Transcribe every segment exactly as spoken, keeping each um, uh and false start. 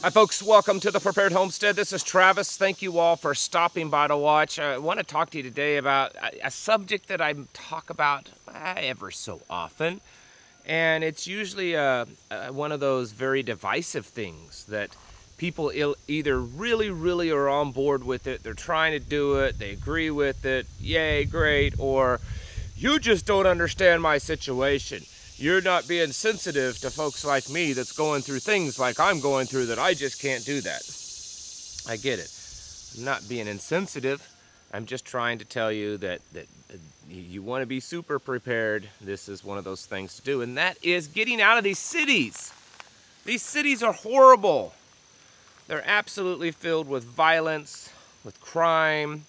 Hi folks, welcome to The Prepared Homestead. This is Travis. Thank you all for stopping by to watch. I want to talk to you today about a subject that I talk about ever so often. And it's usually a, a, one of those very divisive things that people either really, really are on board with it, they're trying to do it, they agree with it, yay, great, or you just don't understand my situation. You're not being sensitive to folks like me that's going through things like I'm going through that I just can't do that. I get it. I'm not being insensitive. I'm just trying to tell you that, that you want to be super prepared. This is one of those things to do, and that is getting out of these cities. These cities are horrible. They're absolutely filled with violence, with crime,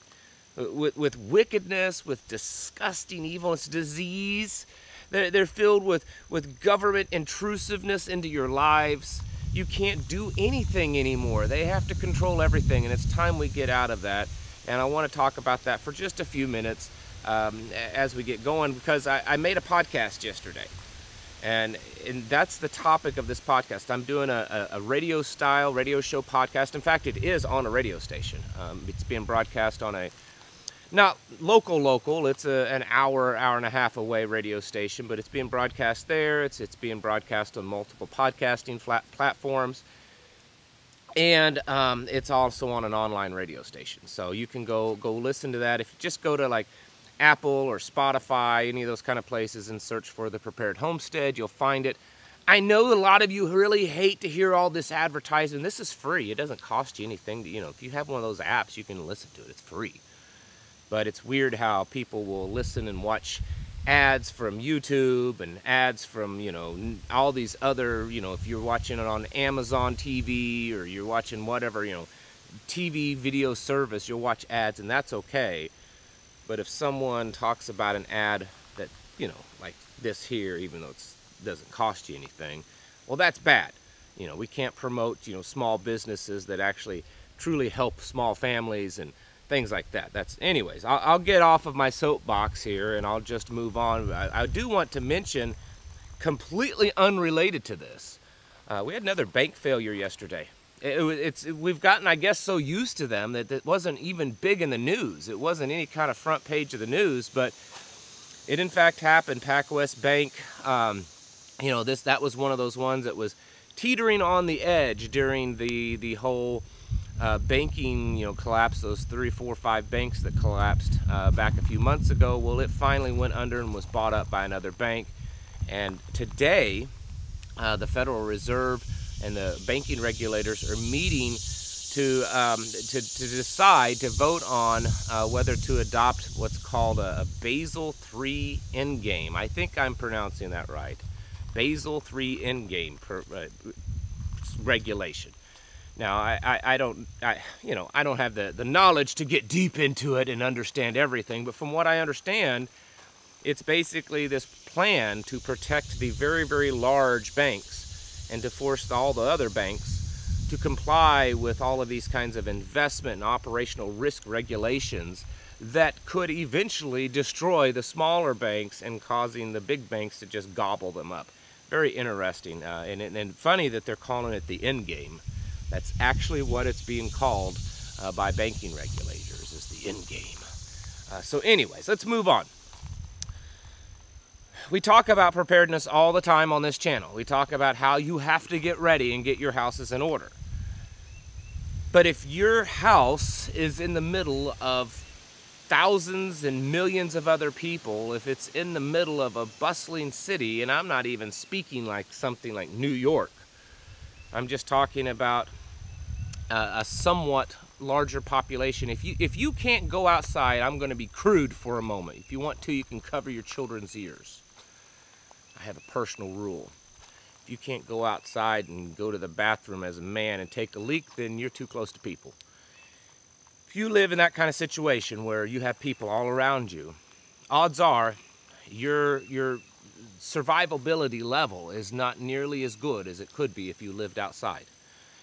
with, with wickedness, with disgusting evilness, disease. They're filled with, with government intrusiveness into your lives. You can't do anything anymore. They have to control everything, and it's time we get out of that. And I want to talk about that for just a few minutes um, as we get going, because I, I made a podcast yesterday. And, and that's the topic of this podcast. I'm doing a, a radio style, radio show podcast. In fact, it is on a radio station. Um, it's being broadcast on a Not local, local. It's a, an hour, hour and a half away radio station, but it's being broadcast there. It's it's being broadcast on multiple podcasting flat platforms, and um, it's also on an online radio station. So you can go go listen to that if you just go to like Apple or Spotify, any of those kind of places, and search for The Prepared Homestead. You'll find it. I know a lot of you really hate to hear all this advertising. This is free. It doesn't cost you anything. You know, if you have one of those apps, you can listen to it. It's free. But it's weird how people will listen and watch ads from YouTube and ads from, you know, all these other, you know, if you're watching it on Amazon T V or you're watching whatever, you know, T V video service, you'll watch ads, and that's okay. But if someone talks about an ad that, you know, like this here, even though it doesn't cost you anything, well, that's bad. You know, we can't promote, you know, small businesses that actually truly help small families and things like that. That's, anyways, I'll, I'll get off of my soapbox here and I'll just move on. I, I do want to mention, completely unrelated to this, uh, we had another bank failure yesterday. It, it, it's, it, we've gotten, I guess, so used to them that it wasn't even big in the news. It wasn't any kind of front page of the news, but it in fact happened. PacWest Bank, um, you know, this that was one of those ones that was teetering on the edge during the, the whole Uh, banking, you know, collapse, those three, four, five banks that collapsed uh, back a few months ago. Well, it finally went under and was bought up by another bank. And today, uh, the Federal Reserve and the banking regulators are meeting to um, to, to decide, to vote on uh, whether to adopt what's called a, a Basel three endgame. I think I'm pronouncing that right. Basel three endgame per, uh, regulation. Now, I, I, I don't, I, you know, I don't have the, the knowledge to get deep into it and understand everything, but from what I understand, it's basically this plan to protect the very, very large banks and to force all the other banks to comply with all of these kinds of investment and operational risk regulations that could eventually destroy the smaller banks and causing the big banks to just gobble them up. Very interesting, uh, and, and funny that they're calling it the end game. That's actually what it's being called uh, by banking regulators, is the end game. Uh, so anyways, let's move on. We talk about preparedness all the time on this channel. We talk about how you have to get ready and get your houses in order. But if your house is in the middle of thousands and millions of other people, if it's in the middle of a bustling city, and I'm not even speaking like something like New York, I'm just talking about uh, a somewhat larger population. If you if you can't go outside, I'm going to be crude for a moment. If you want to, you can cover your children's ears. I have a personal rule. If you can't go outside and go to the bathroom as a man and take a leak, then you're too close to people. If you live in that kind of situation where you have people all around you, odds are you're you're survivability level is not nearly as good as it could be if you lived outside.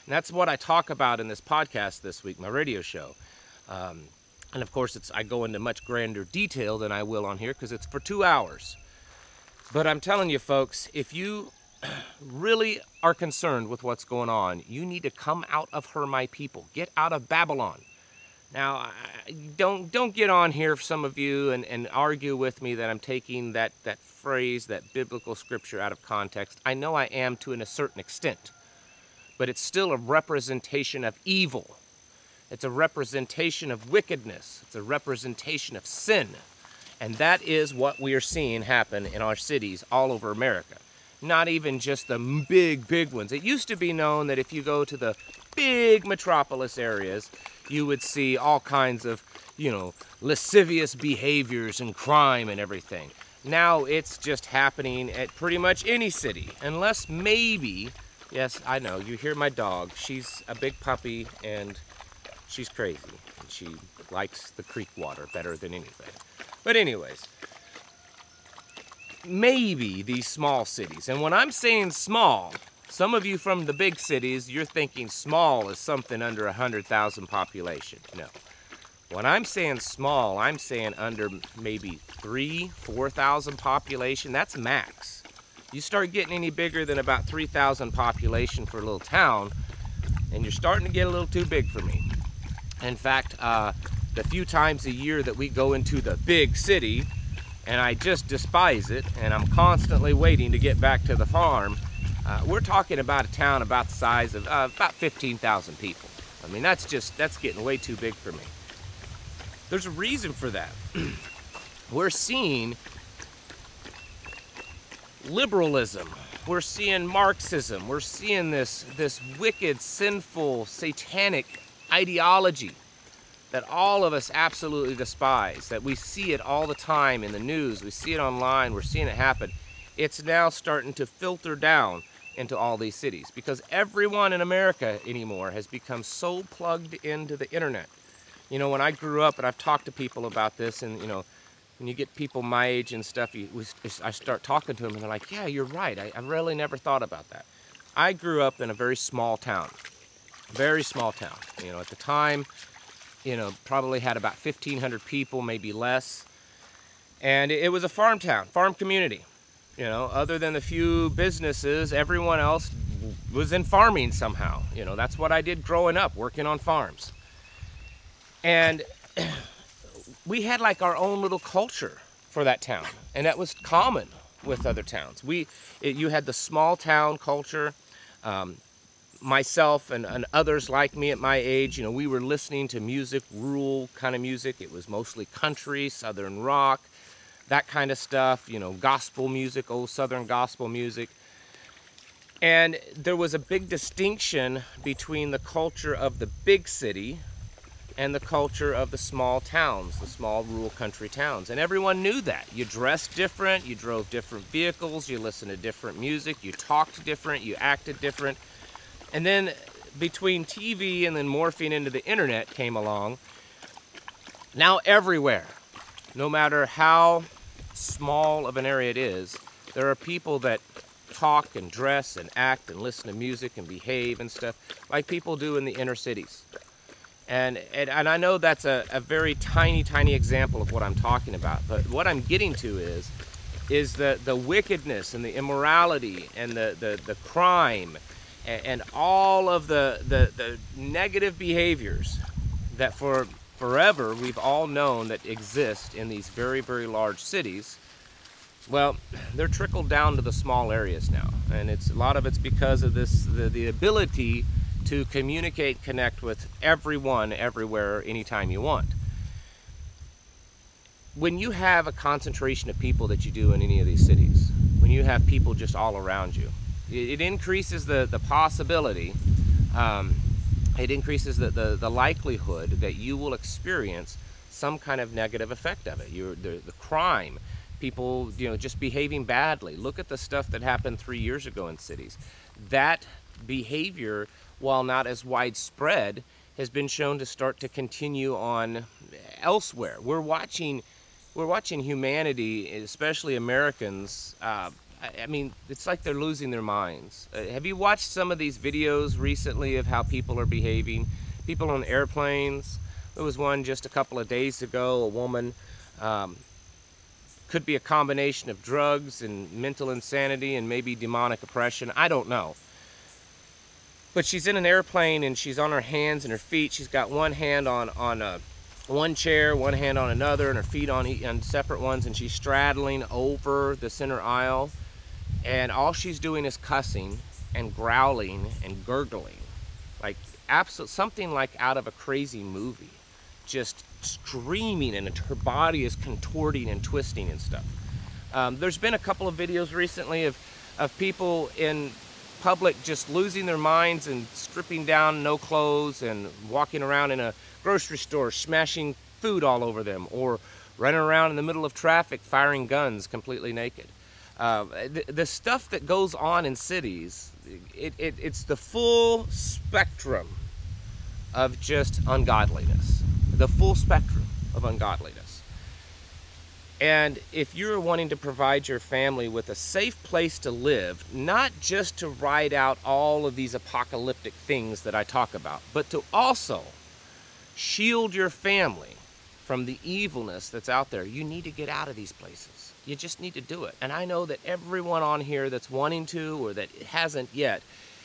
And that's what I talk about in this podcast this week, my radio show. Um, and of course, it's I go into much grander detail than I will on here because it's for two hours. But I'm telling you folks, if you really are concerned with what's going on, you need to come out of her, my people. Get out of Babylon. Now, don't don't get on here, some of you, and, and argue with me that I'm taking that, that phrase, that biblical scripture out of context. I know I am to a certain extent, but it's still a representation of evil. It's a representation of wickedness. It's a representation of sin. And that is what we are seeing happen in our cities all over America. Not even just the big, big ones. It used to be known that if you go to the big metropolis areas, you would see all kinds of, you know, lascivious behaviors and crime and everything. Now it's just happening at pretty much any city, unless maybe, yes, I know, you hear my dog. She's a big puppy and she's crazy. She likes the creek water better than anything. But anyways, maybe these small cities, and when I'm saying small, some of you from the big cities, you're thinking small is something under one hundred thousand population. No. When I'm saying small, I'm saying under maybe three, four thousand population. That's max. You start getting any bigger than about three thousand population for a little town, and you're starting to get a little too big for me. In fact, uh, the few times a year that we go into the big city, and I just despise it, and I'm constantly waiting to get back to the farm, Uh, we're talking about a town about the size of uh, about fifteen thousand people. I mean, that's just, that's getting way too big for me. There's a reason for that. We're seeing liberalism. We're seeing Marxism. We're seeing this, this wicked, sinful, satanic ideology that all of us absolutely despise, that we see it all the time in the news. We see it online. We're seeing it happen. It's now starting to filter down into all these cities because everyone in America anymore has become so plugged into the internet. You know, when I grew up, and I've talked to people about this, and you know, when you get people my age and stuff, you, we, I start talking to them and they're like, yeah, you're right, I, I really never thought about that. I grew up in a very small town, very small town. You know, at the time, you know, probably had about fifteen hundred people, maybe less. And it was a farm town, farm community. You know, other than the few businesses, everyone else was in farming somehow. You know, that's what I did growing up, working on farms. And we had like our own little culture for that town. And that was common with other towns. We, it, you had the small town culture. Um, myself and, and others like me at my age, you know, we were listening to music, rural kind of music. It was mostly country, southern rock, that kind of stuff, you know, gospel music, old southern gospel music. And there was a big distinction between the culture of the big city and the culture of the small towns, the small rural country towns. And everyone knew that. You dressed different, you drove different vehicles, you listened to different music, you talked different, you acted different. And then between T V and then morphing into the internet came along, now everywhere, no matter how small of an area it is, there are people that talk and dress and act and listen to music and behave and stuff like people do in the inner cities. And, and, and I know that's a, a very tiny, tiny example of what I'm talking about, but what I'm getting to is, is the, the wickedness and the immorality and the, the, the crime and, and all of the, the, the negative behaviors that for forever we've all known that exist in these very, very large cities. Well, they're trickled down to the small areas now, and it's a lot of it's because of this the, the ability to communicate, connect with everyone, everywhere, anytime you want. When you have a concentration of people that you do in any of these cities, when you have people just all around you, it, it increases the the possibility. Um, It increases the, the, the likelihood that you will experience some kind of negative effect of it. You're, the, the crime, people, you know, just behaving badly. Look at the stuff that happened three years ago in cities. That behavior, while not as widespread, has been shown to start to continue on elsewhere. We're watching, we're watching humanity, especially Americans. Uh, I mean, it's like they're losing their minds. Uh, have you watched some of these videos recently of how people are behaving? People on airplanes. There was one just a couple of days ago, a woman um, Could be a combination of drugs and mental insanity and maybe demonic oppression. I don't know. But she's in an airplane and she's on her hands and her feet. She's got one hand on, on a, one chair, one hand on another, and her feet on, on separate ones, and she's straddling over the center aisle. And all she's doing is cussing and growling and gurgling. Like absolute, something like out of a crazy movie. Just screaming, and her body is contorting and twisting and stuff. Um, there's been a couple of videos recently of, of people in public just losing their minds and stripping down, no clothes, and walking around in a grocery store smashing food all over them, or running around in the middle of traffic firing guns completely naked. Uh, the, the stuff that goes on in cities, it, it, it's the full spectrum of just ungodliness. The full spectrum of ungodliness. And if you're wanting to provide your family with a safe place to live, not just to ride out all of these apocalyptic things that I talk about, but to also shield your family from the evilness that's out there, you need to get out of these places. You just need to do it. And I know that everyone on here that's wanting to or that hasn't yet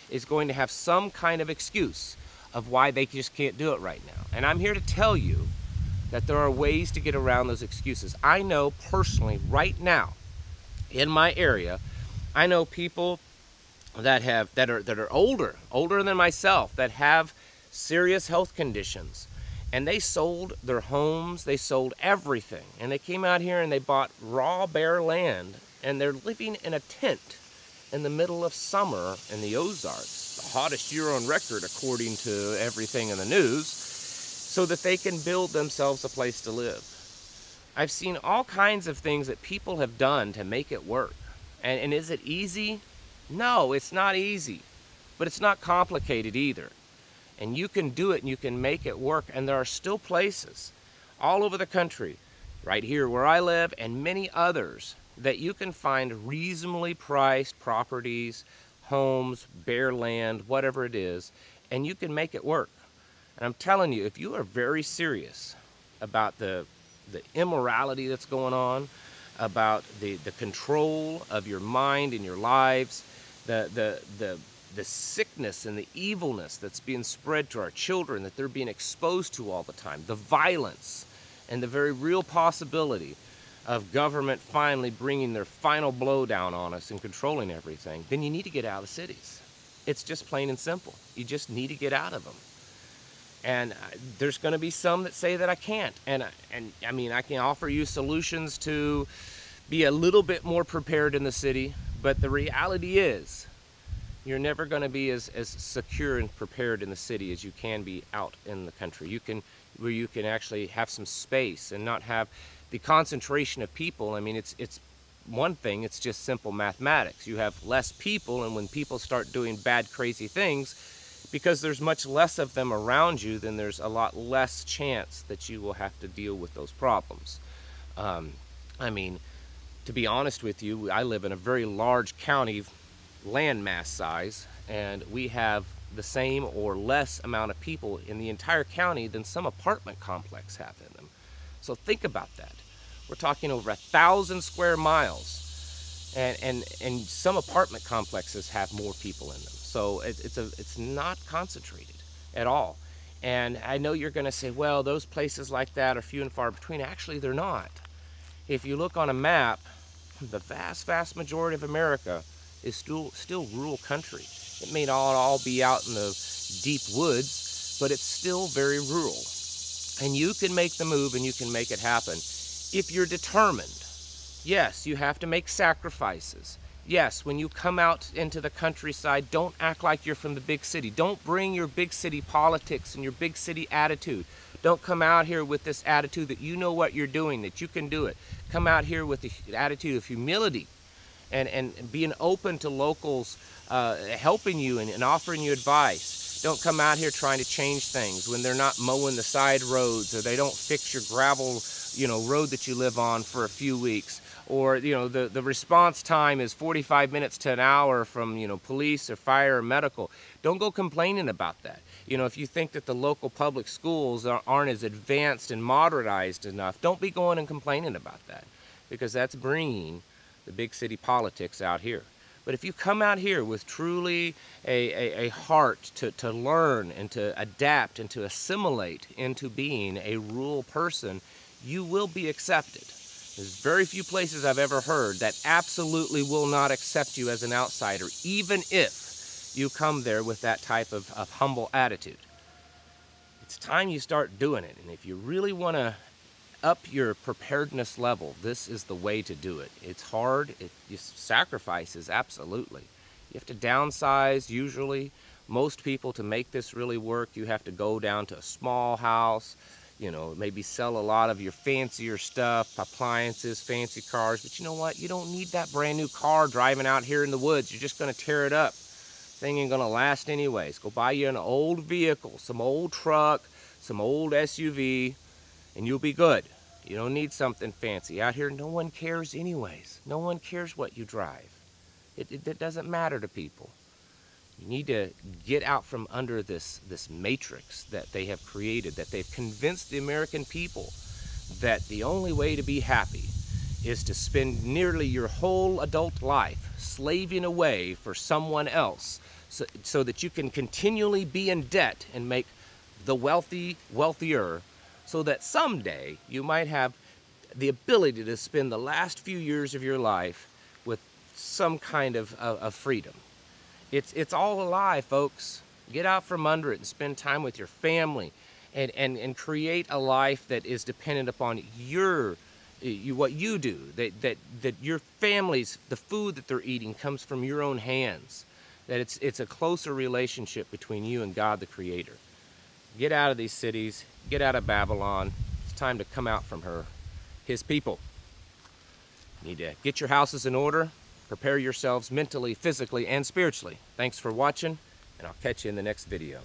is going to have some kind of excuse of why they just can't do it right now. And I'm here to tell you that there are ways to get around those excuses. I know personally right now in my area, I know people that have that are that are older, older than myself, that have serious health conditions, and they sold their homes, they sold everything, and they came out here and they bought raw bare land, and they're living in a tent in the middle of summer in the Ozarks, the hottest year on record according to everything in the news, so that they can build themselves a place to live. I've seen all kinds of things that people have done to make it work. And, and is it easy? No, it's not easy, but it's not complicated either. And you can do it and you can make it work, and there are still places all over the country, right here where I live and many others, that you can find reasonably priced properties, homes, bare land, whatever it is, and you can make it work. And I'm telling you, if you are very serious about the, the immorality that's going on, about the, the control of your mind and your lives, the, the, the, the sickness and the evilness that's being spread to our children, that they're being exposed to all the time, the violence and the very real possibility of government finally bringing their final blow down on us and controlling everything, then you need to get out of the cities. It's just plain and simple. You just need to get out of them. And there's going to be some that say that I can't. And, and I mean, I can offer you solutions to be a little bit more prepared in the city, but the reality is you're never going to be as, as secure and prepared in the city as you can be out in the country. You can, where you can actually have some space and not have the concentration of people. I mean, it's it's one thing, it's just simple mathematics. You have less people, and when people start doing bad, crazy things, because there's much less of them around you, then there's a lot less chance that you will have to deal with those problems. Um, I mean, to be honest with you, I live in a very large county, landmass size, and we have the same or less amount of people in the entire county than some apartment complexes have in them. So think about that. We're talking over a thousand square miles, and, and, and some apartment complexes have more people in them. So it, it's, a, it's not concentrated at all. And I know you're gonna say, well, those places like that are few and far between. Actually, they're not. If you look on a map, the vast, vast majority of America is still, still rural country. It may not all be out in the deep woods, but it's still very rural. And you can make the move and you can make it happen if you're determined. Yes, you have to make sacrifices. Yes, when you come out into the countryside, don't act like you're from the big city. Don't bring your big city politics and your big city attitude. Don't come out here with this attitude that you know what you're doing, that you can do it. Come out here with the attitude of humility and, and being open to locals uh, helping you and, and offering you advice. Don't come out here trying to change things when they're not mowing the side roads, or they don't fix your gravel, you know, road that you live on for a few weeks, or, you know, the, the response time is forty-five minutes to an hour from, you know, police or fire or medical. Don't go complaining about that. You know, if you think that the local public schools aren't as advanced and modernized enough, don't be going and complaining about that. because that's bringing the big city politics out here. But if you come out here with truly a, a, a heart to, to learn and to adapt and to assimilate into being a rural person, you will be accepted. There's very few places I've ever heard that absolutely will not accept you as an outsider, even if you come there with that type of, of humble attitude. It's time you start doing it, and if you really want to up your preparedness level, this is the way to do it. It's hard, it sacrifices, absolutely. You have to downsize, usually. Most people, to make this really work, you have to go down to a small house, you know, maybe sell a lot of your fancier stuff, appliances, fancy cars, but you know what? You don't need that brand new car driving out here in the woods. You're just gonna tear it up. Thing ain't gonna last anyways. Go buy you an old vehicle, some old truck, some old S U V, and you'll be good. You don't need something fancy. Out here, no one cares anyways. No one cares what you drive. It, it, it doesn't matter to people. You need to get out from under this, this matrix that they have created, that they've convinced the American people that the only way to be happy is to spend nearly your whole adult life slaving away for someone else so, so that you can continually be in debt and make the wealthy wealthier, so that someday you might have the ability to spend the last few years of your life with some kind of, of, of freedom. It's, it's all a lie, folks. Get out from under it and spend time with your family and, and, and create a life that is dependent upon your, you, what you do, that, that, that your family's, the food that they're eating comes from your own hands, that it's, it's a closer relationship between you and God the Creator. Get out of these cities, get out of Babylon. It's time to come out from her, his people. You need to get your houses in order, prepare yourselves mentally, physically, and spiritually. Thanks for watching, and I'll catch you in the next video.